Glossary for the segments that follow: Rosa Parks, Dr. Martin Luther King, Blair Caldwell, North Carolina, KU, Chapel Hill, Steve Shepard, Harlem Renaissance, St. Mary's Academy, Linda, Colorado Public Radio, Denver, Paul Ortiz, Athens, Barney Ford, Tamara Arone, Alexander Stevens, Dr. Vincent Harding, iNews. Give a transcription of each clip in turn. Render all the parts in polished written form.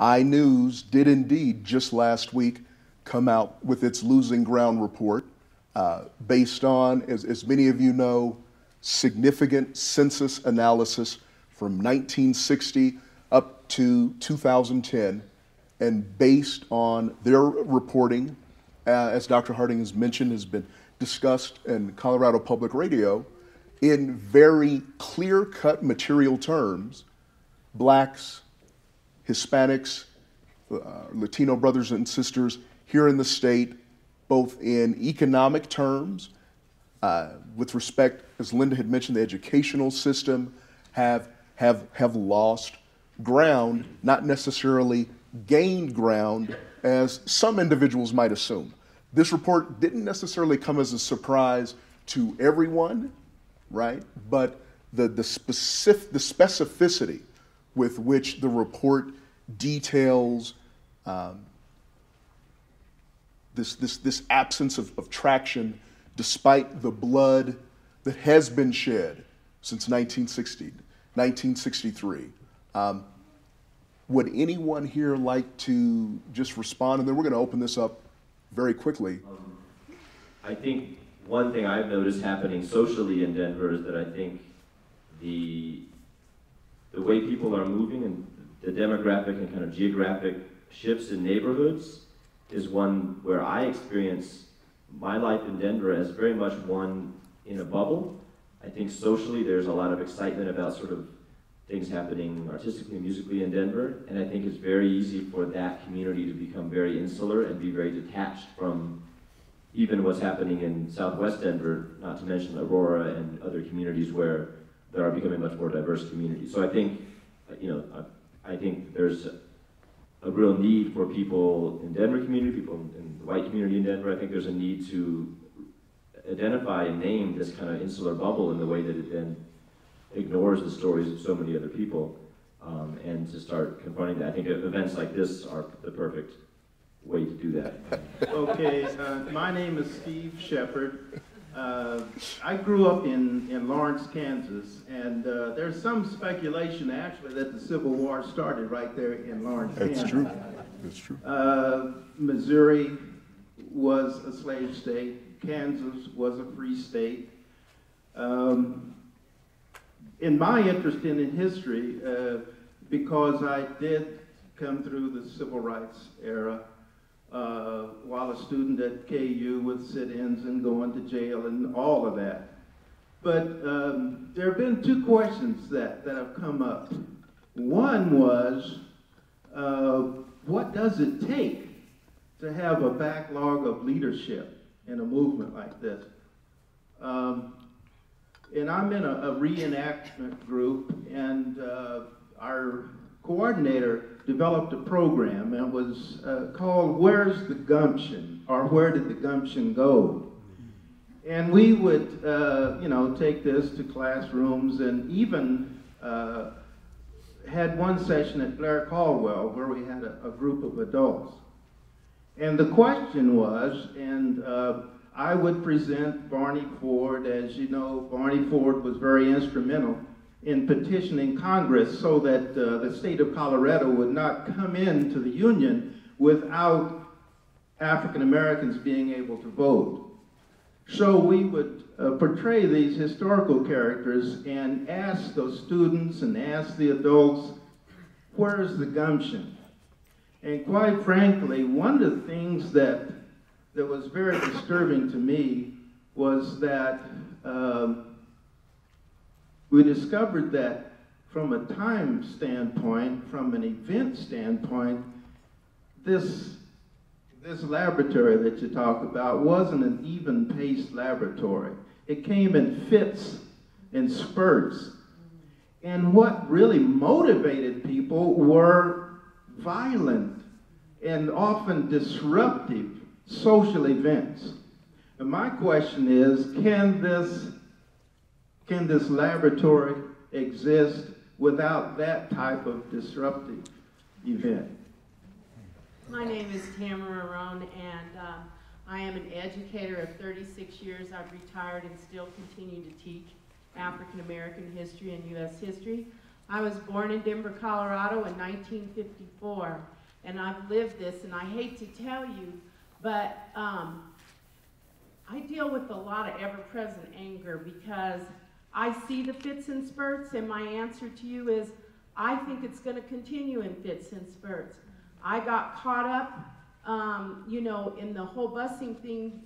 iNews did indeed just last week come out with its Losing Ground report based on, as many of you know, significant census analysis from 1960 up to 2010, and based on their reporting, as Dr. Harding has mentioned, has been discussed in Colorado Public Radio, in very clear-cut material terms, blacks, Hispanics, Latino brothers and sisters here in the state, both in economic terms, with respect, as Linda had mentioned, the educational system, have lost ground, not necessarily gained ground, as some individuals might assume. This report didn't necessarily come as a surprise to everyone, right? But the specificity with which the report details this absence of traction despite the blood that has been shed since 1963. Would anyone here like to just respond? And then we're going to open this up very quickly. I think one thing I've noticed happening socially in Denver is that I think the way people are moving and the demographic and kind of geographic shifts in neighborhoods is one where I experience my life in Denver as very much one in a bubble. I think socially there's a lot of excitement about sort of things happening artistically and musically in Denver, and I think it's very easy for that community to become very insular and be very detached from even what's happening in Southwest Denver, not to mention Aurora and other communities where there are becoming much more diverse communities. So I think, you know, I think there's a real need for people in Denver community, people in the white community in Denver. I think there's a need to identify and name this kind of insular bubble in the way that it then ignores the stories of so many other people, and to start confronting that. I think events like this are the perfect way to do that. Okay, my name is Steve Shepard. I grew up in Lawrence, Kansas, and there's some speculation actually that the Civil War started right there in Lawrence, Kansas. That's true. That's true. Missouri was a slave state. Kansas was a free state. In my interest in history, because I did come through the civil rights era while a student at KU with sit-ins and going to jail and all of that. But there have been two questions that have come up. One was, what does it take to have a backlog of leadership in a movement like this? And I'm in a reenactment group, and our coordinator developed a program, and it was called Where's the Gumption, or Where Did the Gumption Go? And we would, you know, take this to classrooms, and even had one session at Blair Caldwell where we had a group of adults. And the question was, and I would present Barney Ford. As you know, Barney Ford was very instrumental in petitioning Congress so that the state of Colorado would not come into the Union without African Americans being able to vote. So we would portray these historical characters and ask those students and ask the adults, where's the gumption? And quite frankly, one of the things that was very disturbing to me was that we discovered that from a time standpoint, from an event standpoint, this laboratory that you talk about wasn't an even-paced laboratory. It came in fits and spurts. And what really motivated people were violent and often disruptive social events. And my question is, can this laboratory exist without that type of disruptive event? My name is Tamara Arone, and I am an educator of 36 years. I've retired and still continue to teach African American history and U.S. history. I was born in Denver, Colorado in 1954, and I've lived this, and I hate to tell you, but I deal with a lot of ever-present anger because I see the fits and spurts, and my answer to you is, I think it's going to continue in fits and spurts. I got caught up, you know, in the whole busing thing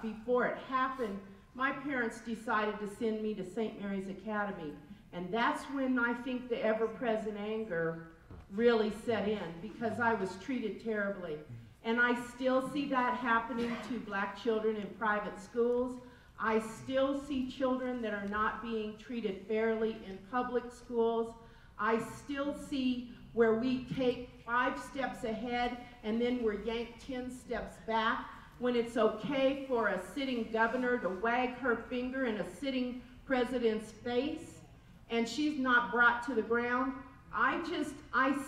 before it happened. My parents decided to send me to St. Mary's Academy, and that's when I think the ever-present anger really set in because I was treated terribly. And I still see that happening to black children in private schools. I still see children that are not being treated fairly in public schools. I still see where we take 5 steps ahead and then we're yanked 10 steps back when it's okay for a sitting governor to wag her finger in a sitting president's face and she's not brought to the ground. I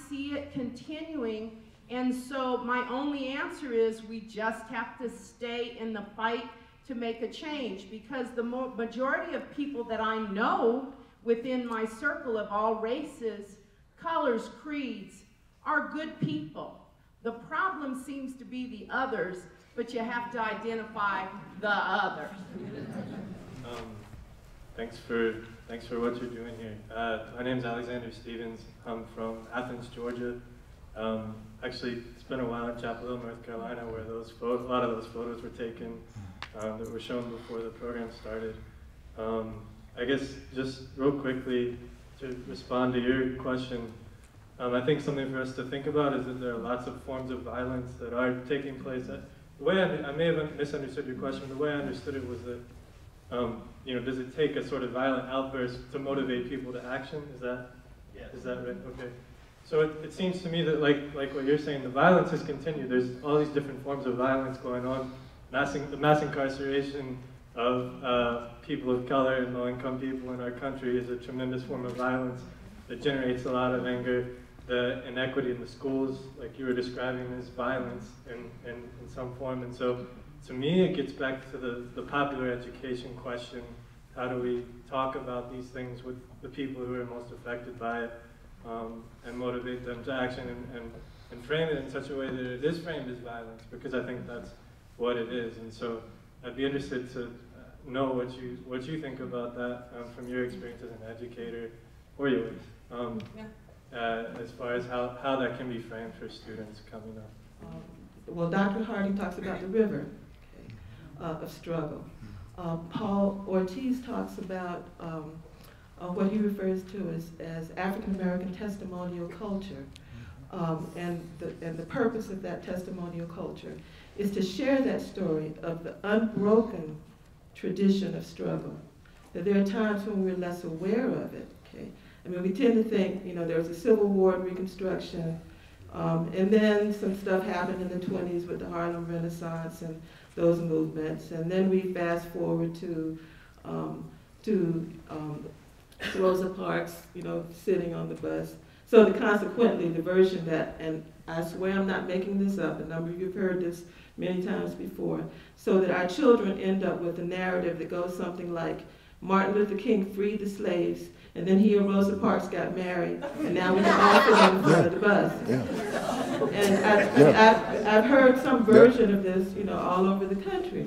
see it continuing, and so my only answer is we just have to stay in the fight to make a change because the majority of people that I know within my circle of all races, colors, creeds, are good people. The problem seems to be the others, but you have to identify the others. Thanks for what you're doing here. My name's Alexander Stevens. I'm from Athens, Georgia. Actually, it's been a while in Chapel Hill, North Carolina, where those a lot of those photos were taken that were shown before the program started. I guess just real quickly to respond to your question, I think something for us to think about is that there are lots of forms of violence that are taking place. The way I may have misunderstood your question, the way I understood it was that, you know, does it take a sort of violent outburst to motivate people to action? Is that right? Okay. So it seems to me that like what you're saying, the violence has continued. There's all these different forms of violence going on, the mass incarceration of people of color and low-income people in our country is a tremendous form of violence that generates a lot of anger. The inequity in the schools, like you were describing, is violence in some form. And so to me, it gets back to the popular education question. How do we talk about these things with the people who are most affected by it and motivate them to action and frame it in such a way that it is framed as violence, because I think that's what it is. And so I'd be interested to know what you think about that from your experience as an educator or yours, as far as how that can be framed for students coming up. Well, Dr. Harding talks about the river of struggle. Paul Ortiz talks about what he refers to as African-American testimonial culture. And the purpose of that testimonial culture is to share that story of the unbroken tradition of struggle. That there are times when we're less aware of it, okay? I mean, we tend to think, you know, there was a Civil War and Reconstruction, and then some stuff happened in the 20s with the Harlem Renaissance and those movements, and then we fast forward to Rosa Parks, you know, sitting on the bus. So consequently, the version that, and I swear I'm not making this up, a number of you have heard this many times before, so that our children end up with a narrative that goes something like, Martin Luther King freed the slaves, and then he and Rosa Parks got married, and now we can all sit on the front of the bus. Yeah. And I've heard some version of this, you know, all over the country.